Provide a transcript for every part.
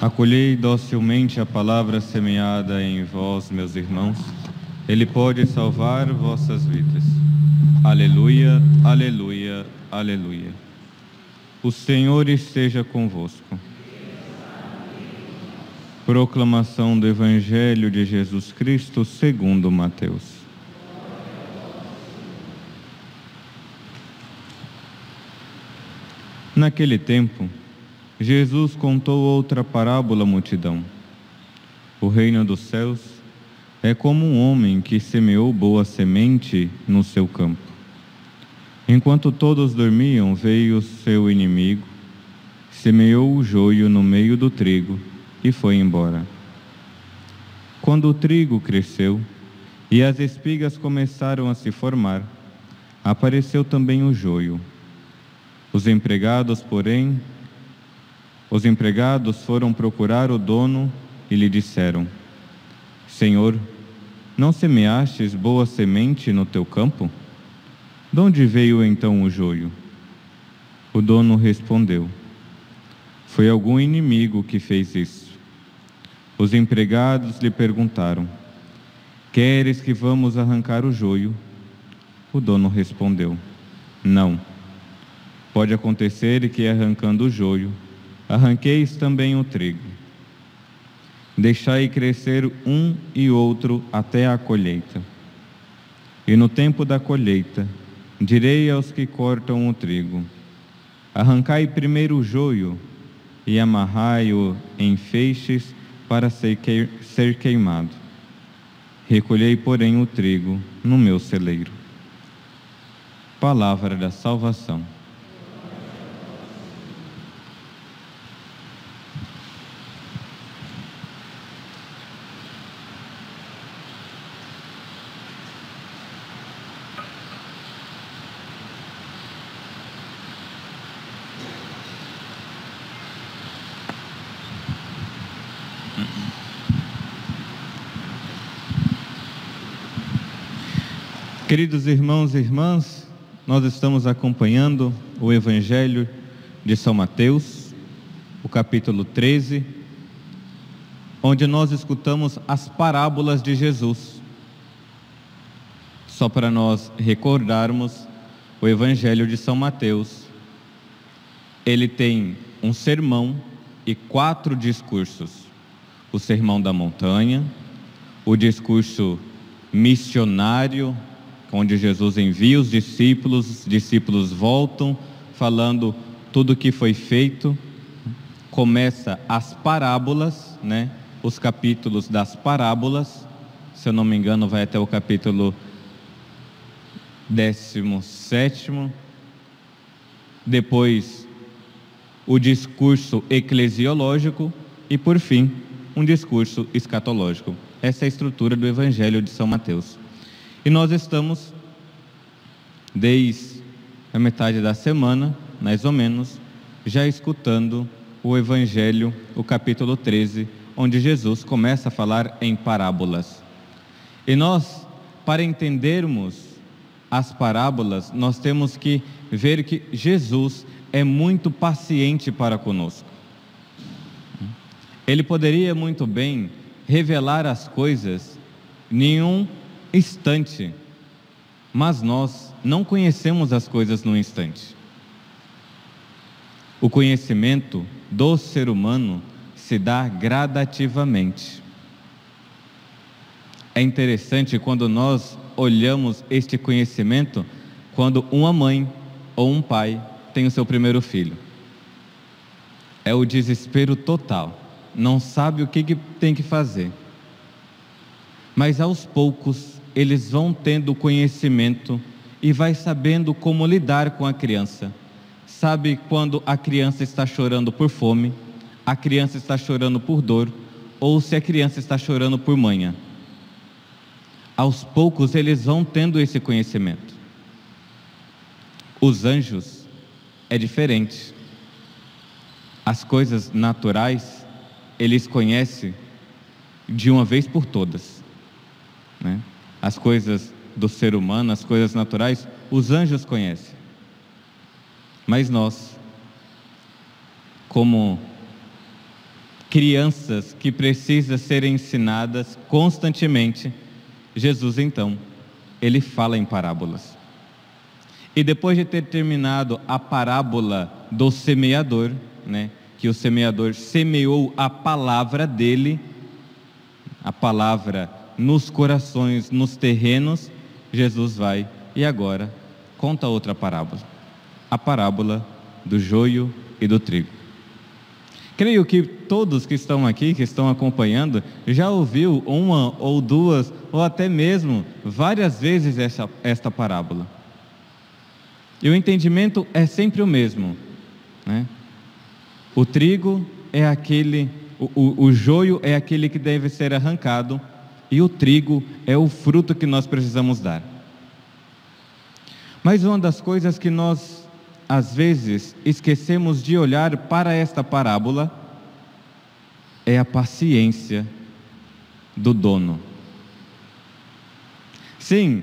Acolhei docilmente a palavra semeada em vós, meus irmãos. Ele pode salvar vossas vidas. Aleluia, aleluia, aleluia. O Senhor esteja convosco. Proclamação do Evangelho de Jesus Cristo segundo Mateus. Naquele tempo, Jesus contou outra parábola à multidão. O reino dos céus é como um homem que semeou boa semente no seu campo. Enquanto todos dormiam, veio seu inimigo, semeou o joio no meio do trigo e foi embora. Quando o trigo cresceu e as espigas começaram a se formar, apareceu também o joio. Os empregados foram procurar o dono e lhe disseram: Senhor, não semeastes boa semente no teu campo? De onde veio então o joio? O dono respondeu: Foi algum inimigo que fez isso. Os empregados lhe perguntaram: Queres que vamos arrancar o joio? O dono respondeu: Não. Pode acontecer que, arrancando o joio, arranqueis também o trigo. Deixai crescer um e outro até a colheita. E no tempo da colheita, direi aos que cortam o trigo: Arrancai primeiro o joio e amarrai-o em feixes para ser queimado. Recolhei, porém, o trigo no meu celeiro. Palavra da salvação. Queridos irmãos e irmãs, nós estamos acompanhando o Evangelho de São Mateus, o capítulo 13, onde nós escutamos as parábolas de Jesus. Só para nós recordarmos, o Evangelho de São Mateus, ele tem um sermão e 4 discursos: o sermão da montanha, o discurso missionário, onde Jesus envia os discípulos voltam falando tudo o que foi feito, começa as parábolas, os capítulos das parábolas, se eu não me engano vai até o capítulo 17º, depois o discurso eclesiológico e, por fim, um discurso escatológico. Essa é a estrutura do Evangelho de São Mateus. E nós estamos, desde a metade da semana, mais ou menos, já escutando o Evangelho, o capítulo 13, onde Jesus começa a falar em parábolas. E nós, para entendermos as parábolas, nós temos que ver que Jesus é muito paciente para conosco. Ele poderia muito bem revelar as coisas em um instante, mas nós não conhecemos as coisas no instante. O conhecimento do ser humano se dá gradativamente. É interessante quando nós olhamos este conhecimento quando uma mãe ou um pai tem o seu primeiro filho. É o desespero total, não sabe o que tem que fazer. Mas aos poucos eles vão tendo conhecimento e vai sabendo como lidar com a criança. Sabe quando a criança está chorando por fome, a criança está chorando por dor, ou se a criança está chorando por manha. Aos poucos eles vão tendo esse conhecimento. os anjos é diferente. As coisas naturais eles conhecem de uma vez por todas, né? As coisas do ser humano, as coisas naturais, os anjos conhecem. Mas nós, como crianças que precisam ser ensinadas constantemente, Jesus então, ele fala em parábolas. E depois de ter terminado a parábola do semeador, né, que o semeador semeou a palavra dele, a palavra nos corações, nos terrenos, Jesus vai e agora conta outra parábola, a parábola do joio e do trigo. Creio que todos que estão aqui, que estão acompanhando, já ouviu uma ou duas, ou até mesmo várias vezes esta parábola. E o entendimento é sempre o mesmo, né? O trigo é aquele, o joio é aquele que deve ser arrancado, e o trigo é o fruto que nós precisamos dar. Mas uma das coisas que nós, às vezes, esquecemos de olhar para esta parábola é a paciência do dono. Sim,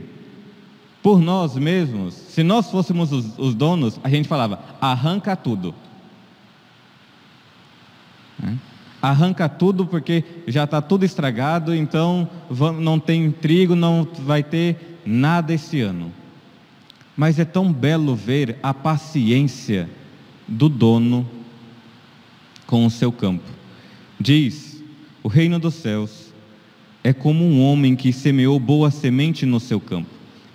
por nós mesmos, se nós fôssemos os donos, a gente falava, arranca tudo. Arranca tudo porque já está tudo estragado, então não tem trigo, não vai ter nada esse ano. Mas é tão belo ver a paciência do dono com o seu campo. Diz, o reino dos céus é como um homem que semeou boa semente no seu campo.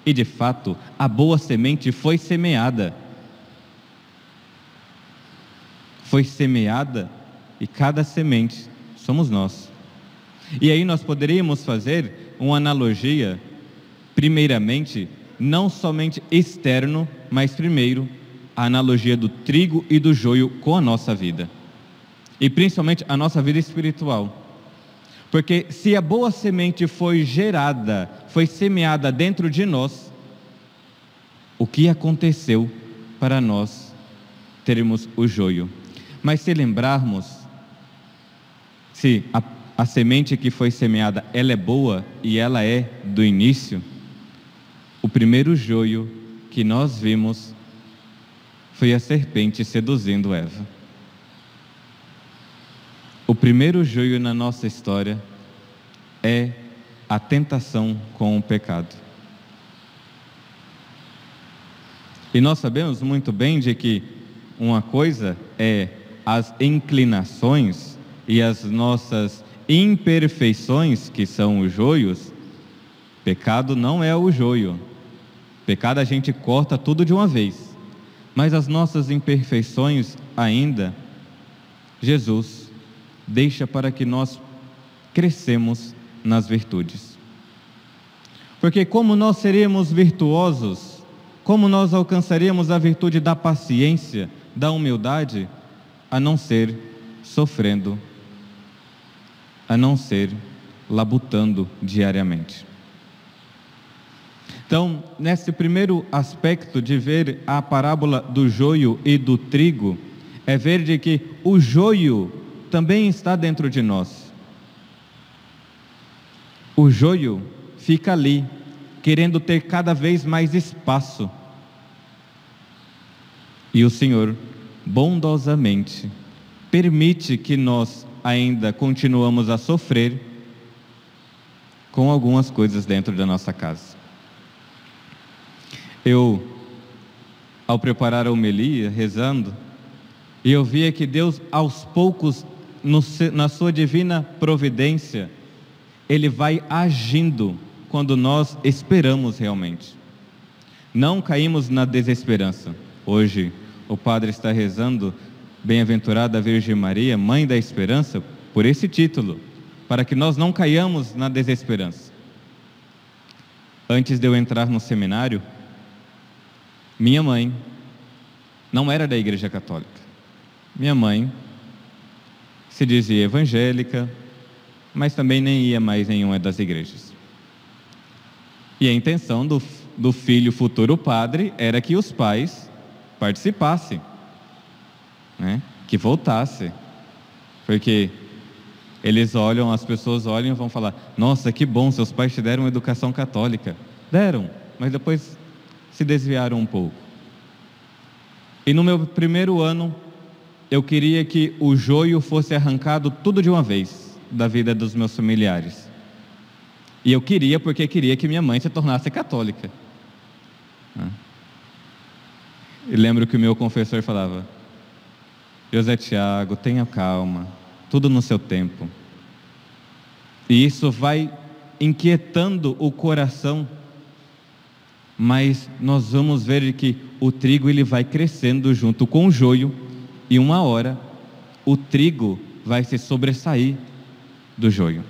E de fato, a boa semente foi semeada. Foi semeada. E cada semente somos nós. E aí nós poderíamos fazer uma analogia, primeiramente, não somente externo, mas primeiro, a analogia do trigo e do joio com a nossa vida. E principalmente a nossa vida espiritual. Porque se a boa semente foi gerada, foi semeada dentro de nós, o que aconteceu para nós termos o joio? Mas se lembrarmos, se a semente que foi semeada, ela é boa e ela é do início, o primeiro joio que nós vimos foi a serpente seduzindo Eva. O primeiro joio na nossa história é a tentação com o pecado. E nós sabemos muito bem de que uma coisa é as inclinações e as nossas imperfeições, que são os joios. Pecado não é o joio. Pecado a gente corta tudo de uma vez. Mas as nossas imperfeições ainda, Jesus deixa para que nós crescemos nas virtudes. Porque como nós seremos virtuosos, como nós alcançaremos a virtude da paciência, da humildade, a não ser sofrendo, a não ser labutando diariamente. Então, nesse primeiro aspecto de ver a parábola do joio e do trigo, é ver de que o joio também está dentro de nós. O joio fica ali, querendo ter cada vez mais espaço. E o Senhor, bondosamente, permite que nós ainda continuamos a sofrer com algumas coisas dentro da nossa casa. Eu, ao preparar a homilia, rezando, e eu via que Deus, aos poucos, na sua divina providência, Ele vai agindo quando nós esperamos realmente. Não caímos na desesperança. Hoje, o Padre está rezando, Bem-aventurada Virgem Maria, Mãe da Esperança, por esse título, para que nós não caiamos na desesperança. Antes de eu entrar no seminário, minha mãe não era da Igreja Católica. Minha mãe se dizia evangélica, mas também nem ia mais nenhuma das igrejas. E a intenção do filho futuro padre era que os pais participasse, né? Que voltasse, porque eles olham, as pessoas olham e vão falar: nossa, que bom, seus pais te deram uma educação católica. Deram, mas depois se desviaram um pouco. E no meu primeiro ano, eu queria que o joio fosse arrancado tudo de uma vez da vida dos meus familiares. E eu queria porque queria que minha mãe se tornasse católica. E lembro que o meu confessor falava: José Tiago, tenha calma, tudo no seu tempo. E isso vai inquietando o coração, mas nós vamos ver que o trigo ele vai crescendo junto com o joio, e uma hora o trigo vai se sobressair do joio.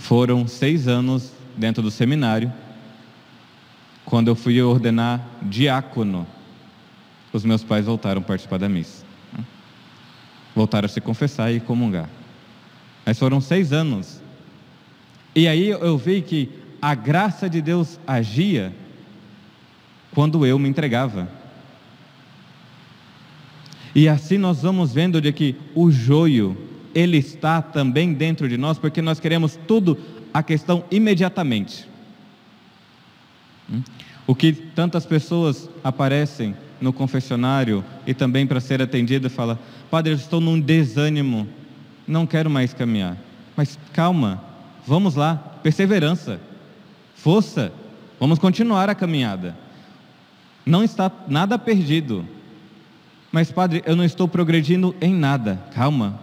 Foram 6 anos dentro do seminário. Quando eu fui ordenar diácono, os meus pais voltaram a participar da missa, voltaram a se confessar e comungar. Mas foram 6 anos, e aí eu vi que a graça de Deus agia quando eu me entregava. E assim nós vamos vendo de que o joio, ele está também dentro de nós, porque nós queremos tudo, a questão imediatamente. O que tantas pessoas aparecem no confessionário e também para ser atendido, fala: Padre, eu estou num desânimo, não quero mais caminhar. Mas calma, vamos lá, perseverança, força, vamos continuar a caminhada. Não está nada perdido. Mas Padre, eu não estou progredindo em nada. Calma,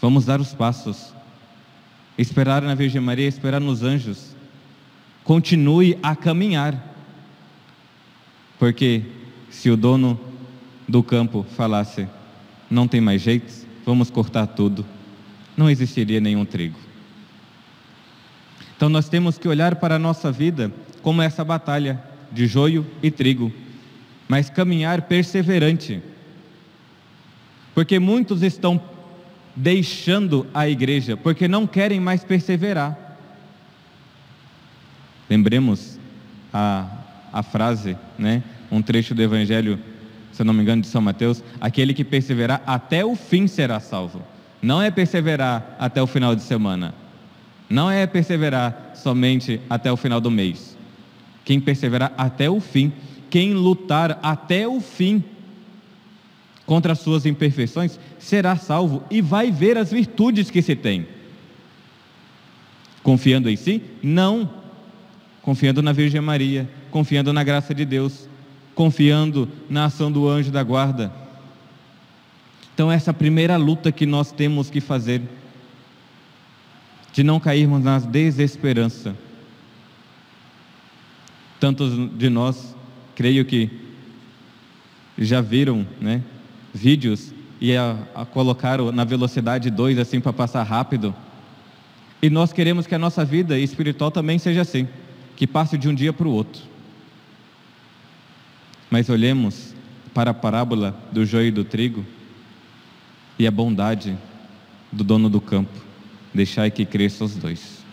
vamos dar os passos, esperar na Virgem Maria, esperar nos anjos. Continue a caminhar, porque se o dono do campo falasse: não tem mais jeito, vamos cortar tudo, não existiria nenhum trigo. Então nós temos que olhar para a nossa vida como essa batalha de joio e trigo, mas caminhar perseverante, porque muitos estão deixando a igreja, porque não querem mais perseverar. Lembremos a frase, né? Um trecho do Evangelho, se eu não me engano, de São Mateus: aquele que perseverar até o fim será salvo. Não é perseverar até o final de semana, não é perseverar somente até o final do mês. Quem perseverar até o fim, quem lutar até o fim contra as suas imperfeições, será salvo e vai ver as virtudes que se tem. Confiando em si? Não. Confiando na Virgem Maria, confiando na graça de Deus, confiando na ação do anjo da guarda. Então essa é a primeira luta que nós temos que fazer, de não cairmos na desesperança. Tantos de nós, creio que já viram, né, vídeos e a colocaram na velocidade 2 assim para passar rápido. E nós queremos que a nossa vida espiritual também seja assim, que passe de um dia para o outro. Mas olhemos para a parábola do joio e do trigo e a bondade do dono do campo: deixai que cresçam os dois.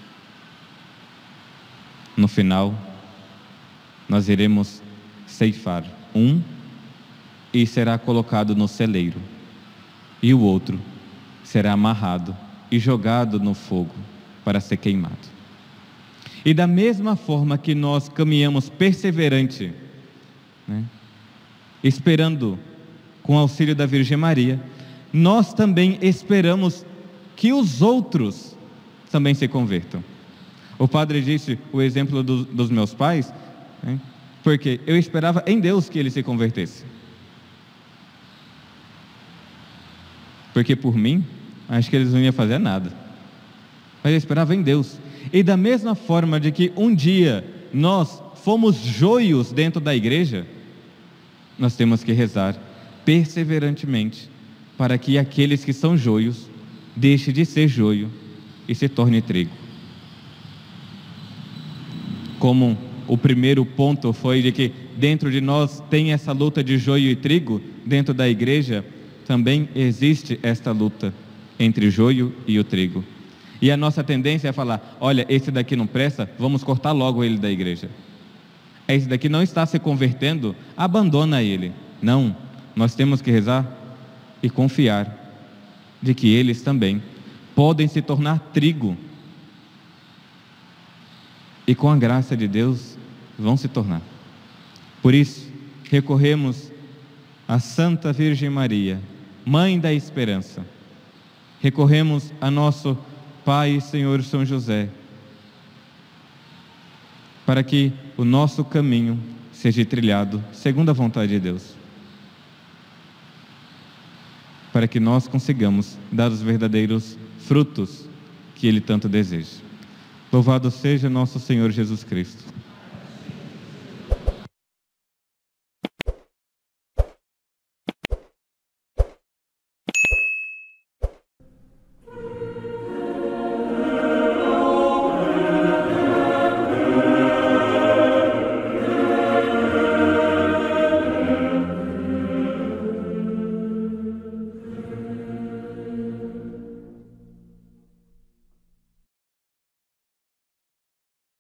No final, nós iremos ceifar um e será colocado no celeiro, e o outro será amarrado e jogado no fogo para ser queimado. E da mesma forma que nós caminhamos perseverante, né, esperando com o auxílio da Virgem Maria, nós também esperamos que os outros também se convertam. O padre disse o exemplo dos meus pais, né, porque eu esperava em Deus que ele se convertesse. Porque por mim, acho que eles não iam fazer nada. Mas eu esperava em Deus. E da mesma forma de que um dia nós fomos joios dentro da igreja, nós temos que rezar perseverantemente para que aqueles que são joios deixem de ser joio e se torne trigo. Como o primeiro ponto foi de que dentro de nós tem essa luta de joio e trigo, dentro da igreja também existe esta luta entre o joio e o trigo. E a nossa tendência é falar: olha, esse daqui não presta, vamos cortar logo ele da igreja. esse daqui não está se convertendo, abandona ele. Não, nós temos que rezar e confiar de que eles também podem se tornar trigo, e com a graça de Deus vão se tornar. Por isso, recorremos à Santa Virgem Maria, Mãe da Esperança. Recorremos a nosso Pai e Senhor São José, para que o nosso caminho seja trilhado segundo a vontade de Deus, para que nós consigamos dar os verdadeiros frutos que Ele tanto deseja. Louvado seja nosso Senhor Jesus Cristo.